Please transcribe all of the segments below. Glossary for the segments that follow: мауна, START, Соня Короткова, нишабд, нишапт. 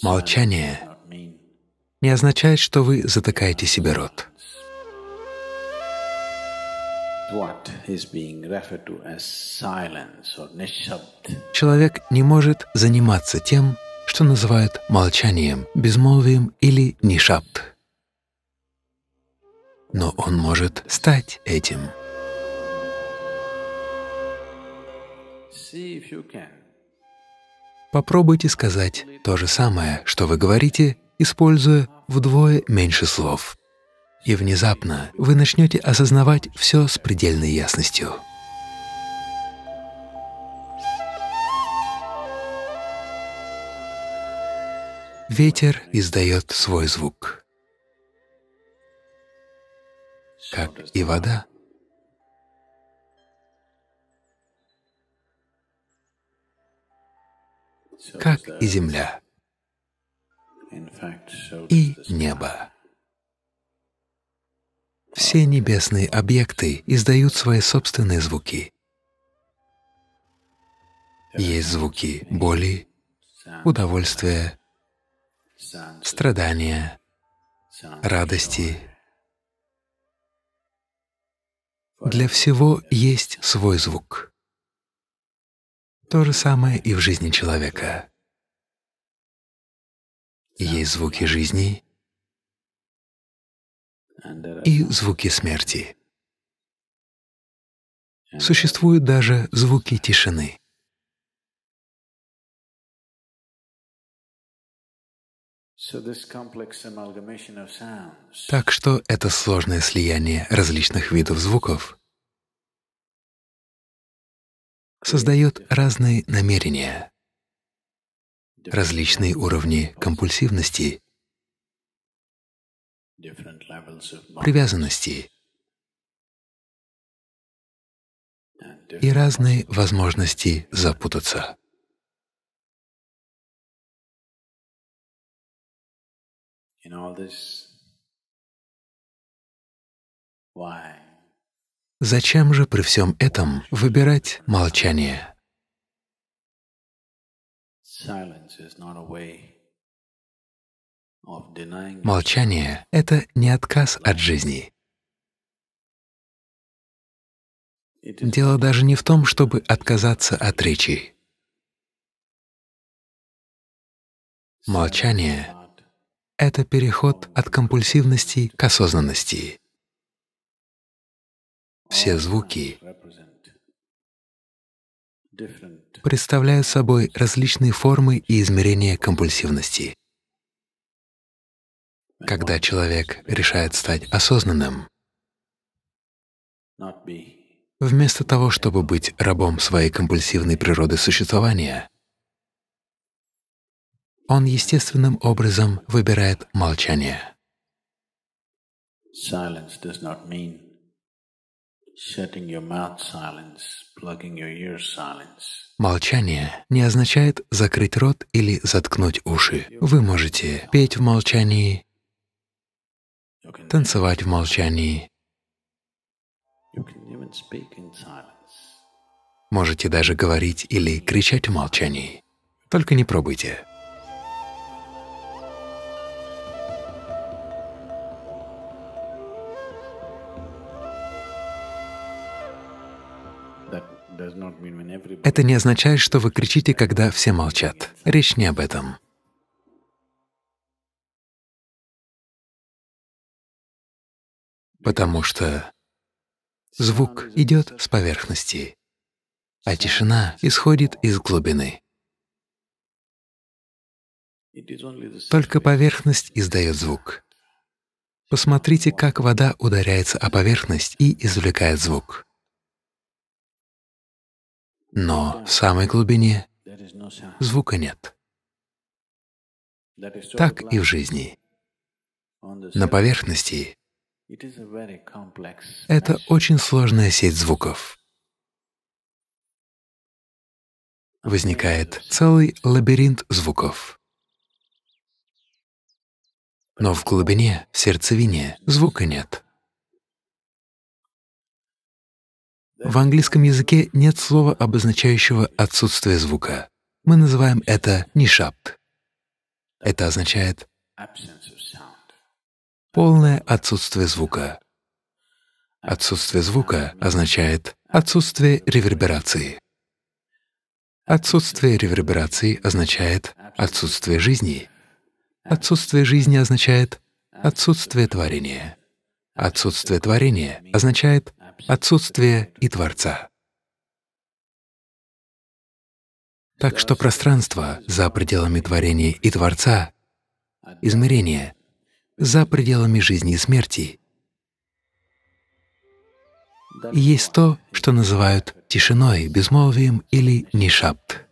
Молчание не означает, что вы затыкаете себе рот. Человек не может заниматься тем, что называют молчанием, безмолвием или нишабд. Но он может стать этим. Попробуйте сказать то же самое, что вы говорите, используя вдвое меньше слов. И внезапно вы начнете осознавать все с предельной ясностью. Ветер издает свой звук, как и вода. Как и земля, и небо. Все небесные объекты издают свои собственные звуки. Есть звуки боли, удовольствия, страдания, радости. Для всего есть свой звук. То же самое и в жизни человека. Есть звуки жизни и звуки смерти. Существуют даже звуки тишины. Так что это сложное слияние различных видов звуков создает разные намерения, различные уровни компульсивности, привязанности и разные возможности запутаться. Зачем же при всем этом выбирать молчание? Молчание — это не отказ от жизни. Дело даже не в том, чтобы отказаться от речи. Молчание — это переход от компульсивности к осознанности. Все звуки представляют собой различные формы и измерения компульсивности. Когда человек решает стать осознанным, вместо того, чтобы быть рабом своей компульсивной природы существования, он естественным образом выбирает молчание. Молчание не означает закрыть рот или заткнуть уши. Вы можете петь в молчании, танцевать в молчании. Можете даже говорить или кричать в молчании. Только не пробуйте. Это не означает, что вы кричите, когда все молчат. Речь не об этом. Потому что звук идет с поверхности, а тишина исходит из глубины. Только поверхность издает звук. Посмотрите, как вода ударяется о поверхность и извлекает звук. Но в самой глубине звука нет. Так и в жизни. На поверхности это очень сложная сеть звуков. Возникает целый лабиринт звуков. Но в глубине, в сердцевине, звука нет. В английском языке нет слова, обозначающего отсутствие звука. Мы называем это нишапт. Это означает полное отсутствие звука. Отсутствие звука означает отсутствие реверберации. Отсутствие реверберации означает отсутствие жизни. Отсутствие жизни означает отсутствие творения. Отсутствие творения означает отсутствие и Творца. Так что пространство за пределами творения и Творца, измерение за пределами жизни и смерти, и есть то, что называют тишиной, безмолвием или нишабд.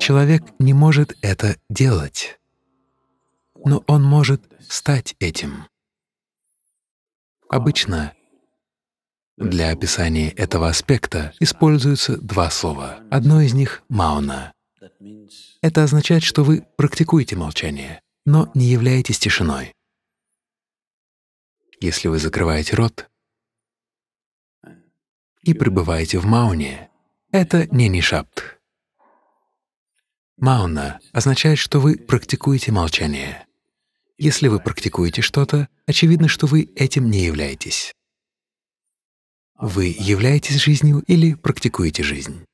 Человек не может это делать, но он может стать этим. Обычно для описания этого аспекта используются два слова. Одно из них — мауна. Это означает, что вы практикуете молчание, но не являетесь тишиной. Если вы закрываете рот и пребываете в мауне, это не нишабд. Мауна означает, что вы практикуете молчание. Если вы практикуете что-то, очевидно, что вы этим не являетесь. Вы являетесь жизнью или практикуете жизнь?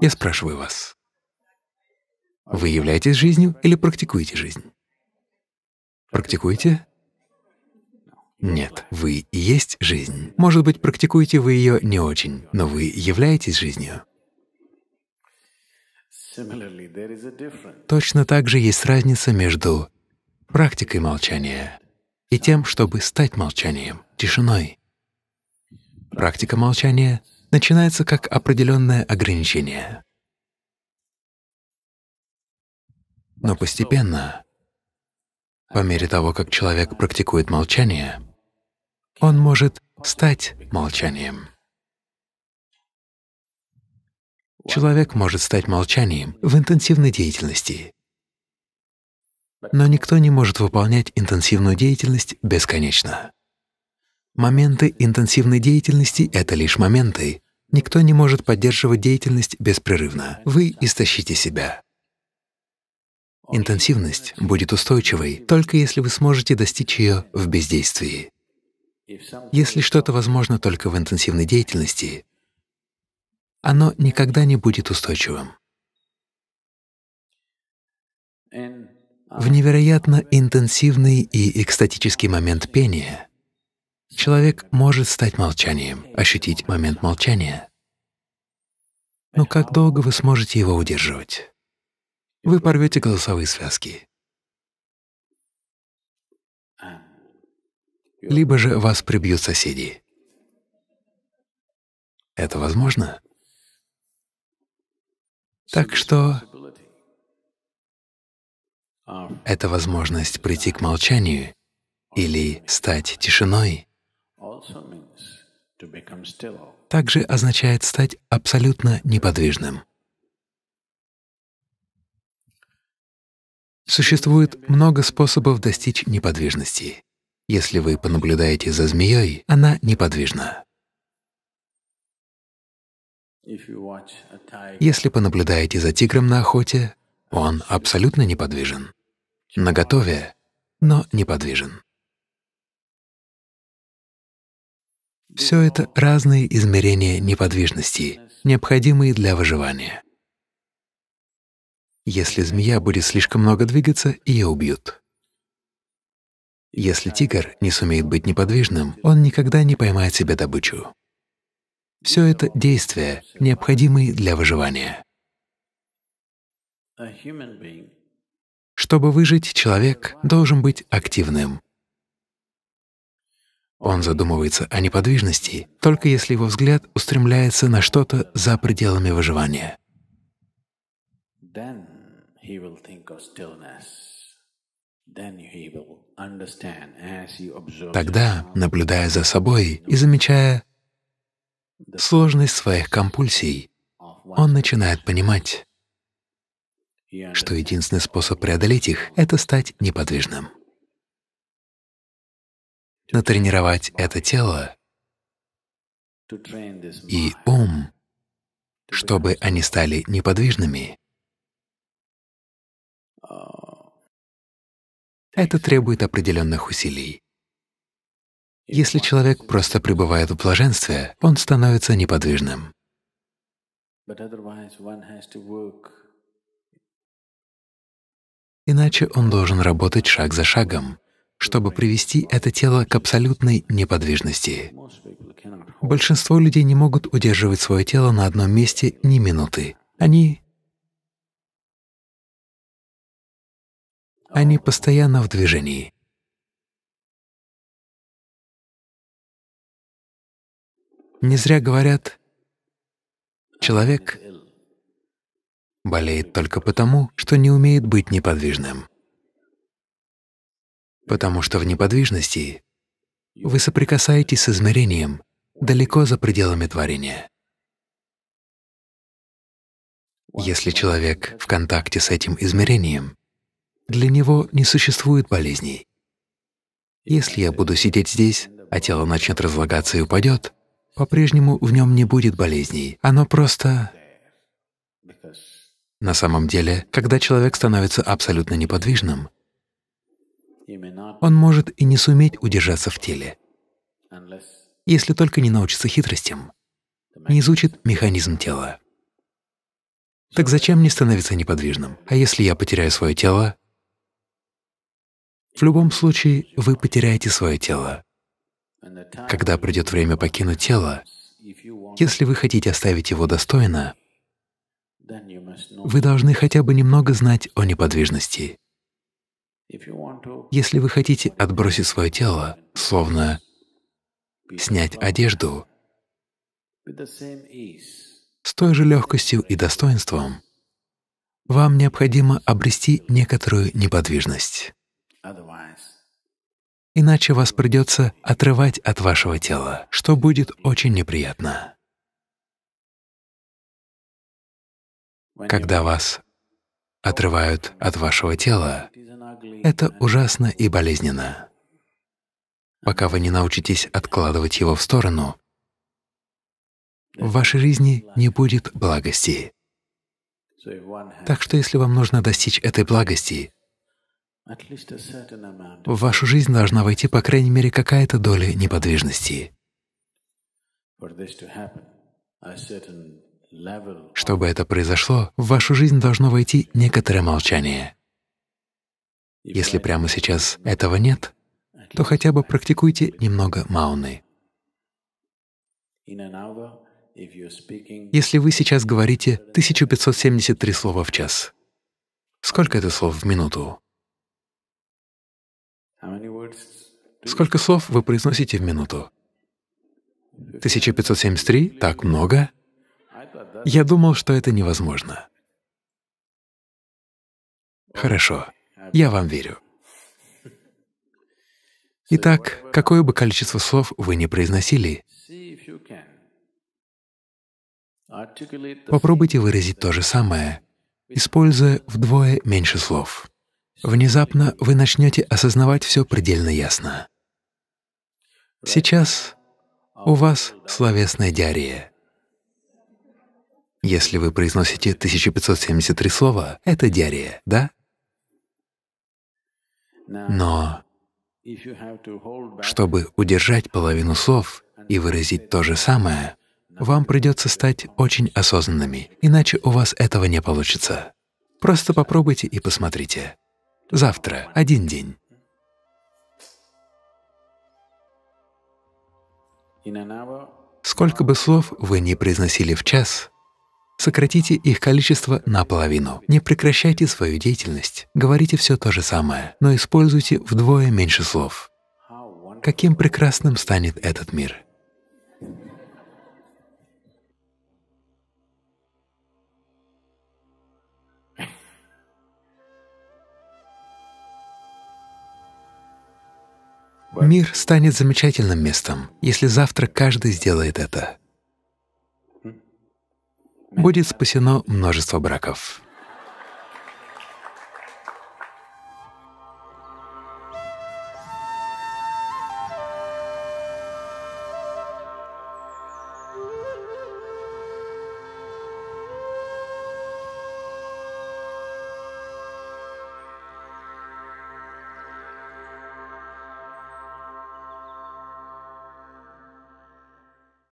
Я спрашиваю вас, вы являетесь жизнью или практикуете жизнь? Практикуете? Нет, вы и есть жизнь. Может быть, практикуете вы ее не очень, но вы являетесь жизнью. Точно так же есть разница между практикой молчания и тем, чтобы стать молчанием, тишиной. Практика молчания начинается как определенное ограничение. Но постепенно, по мере того, как человек практикует молчание, он может стать молчанием. Человек может стать молчанием в интенсивной деятельности, но никто не может выполнять интенсивную деятельность бесконечно. Моменты интенсивной деятельности — это лишь моменты. Никто не может поддерживать деятельность беспрерывно. Вы истощите себя. Интенсивность будет устойчивой, только если вы сможете достичь ее в бездействии. Если что-то возможно только в интенсивной деятельности, оно никогда не будет устойчивым. В невероятно интенсивный и экстатический момент пения человек может стать молчанием, ощутить момент молчания. Но как долго вы сможете его удерживать? Вы порвете голосовые связки. Либо же вас прибьют соседи. Это возможно? Так что эта возможность прийти к молчанию или стать тишиной также означает стать абсолютно неподвижным. Существует много способов достичь неподвижности. Если вы понаблюдаете за змеей, она неподвижна. Если понаблюдаете за тигром на охоте, он абсолютно неподвижен. Наготове, но неподвижен. Все это разные измерения неподвижности, необходимые для выживания. Если змея будет слишком много двигаться, ее убьют. Если тигр не сумеет быть неподвижным, он никогда не поймает себе добычу. Все это действия, необходимые для выживания. Чтобы выжить, человек должен быть активным. Он задумывается о неподвижности, только если его взгляд устремляется на что-то за пределами выживания. Тогда, наблюдая за собой и замечая сложность своих компульсий, он начинает понимать, что единственный способ преодолеть их — это стать неподвижным. натренировать это тело и ум, чтобы они стали неподвижными. Это требует определенных усилий. Если человек просто пребывает в блаженстве, он становится неподвижным. Иначе он должен работать шаг за шагом, чтобы привести это тело к абсолютной неподвижности. Большинство людей не могут удерживать свое тело на одном месте ни минуты. Они постоянно в движении. Не зря говорят, человек болеет только потому, что не умеет быть неподвижным. Потому что в неподвижности вы соприкасаетесь с измерением далеко за пределами творения. Если человек в контакте с этим измерением, для него не существует болезней. Если я буду сидеть здесь, а тело начнет разлагаться и упадет, по-прежнему в нем не будет болезней. Оно просто… На самом деле, когда человек становится абсолютно неподвижным, он может и не суметь удержаться в теле, если только не научится хитростям, не изучит механизм тела. Так зачем мне становиться неподвижным? А если я потеряю свое тело? В любом случае, вы потеряете свое тело. Когда придет время покинуть тело, если вы хотите оставить его достойно, вы должны хотя бы немного знать о неподвижности. Если вы хотите отбросить свое тело, словно снять одежду, с той же легкостью и достоинством, вам необходимо обрести некоторую неподвижность. Иначе вас придется отрывать от вашего тела, что будет очень неприятно. Когда вас отрывают от вашего тела, это ужасно и болезненно. Пока вы не научитесь откладывать его в сторону, в вашей жизни не будет благости. Так что если вам нужно достичь этой благости, в вашу жизнь должна войти, по крайней мере, какая-то доля неподвижности. Чтобы это произошло, в вашу жизнь должно войти некоторое молчание. Если прямо сейчас этого нет, то хотя бы практикуйте немного мауны. Если вы сейчас говорите 1573 слова в час, сколько это слов в минуту? Сколько слов вы произносите в минуту? 1573? Так много? Я думал, что это невозможно. Хорошо, я вам верю. Итак, какое бы количество слов вы ни произносили, попробуйте выразить то же самое, используя вдвое меньше слов. Внезапно вы начнете осознавать все предельно ясно. Сейчас у вас словесная диарея. Если вы произносите 1573 слова, это диарея, да? Но чтобы удержать половину слов и выразить то же самое, вам придется стать очень осознанными, иначе у вас этого не получится. Просто попробуйте и посмотрите. Завтра — один день. Сколько бы слов вы ни произносили в час, сократите их количество наполовину. Не прекращайте свою деятельность, говорите все то же самое, но используйте вдвое меньше слов. Каким прекрасным станет этот мир! Мир станет замечательным местом, если завтра каждый сделает это. Будет спасено множество браков.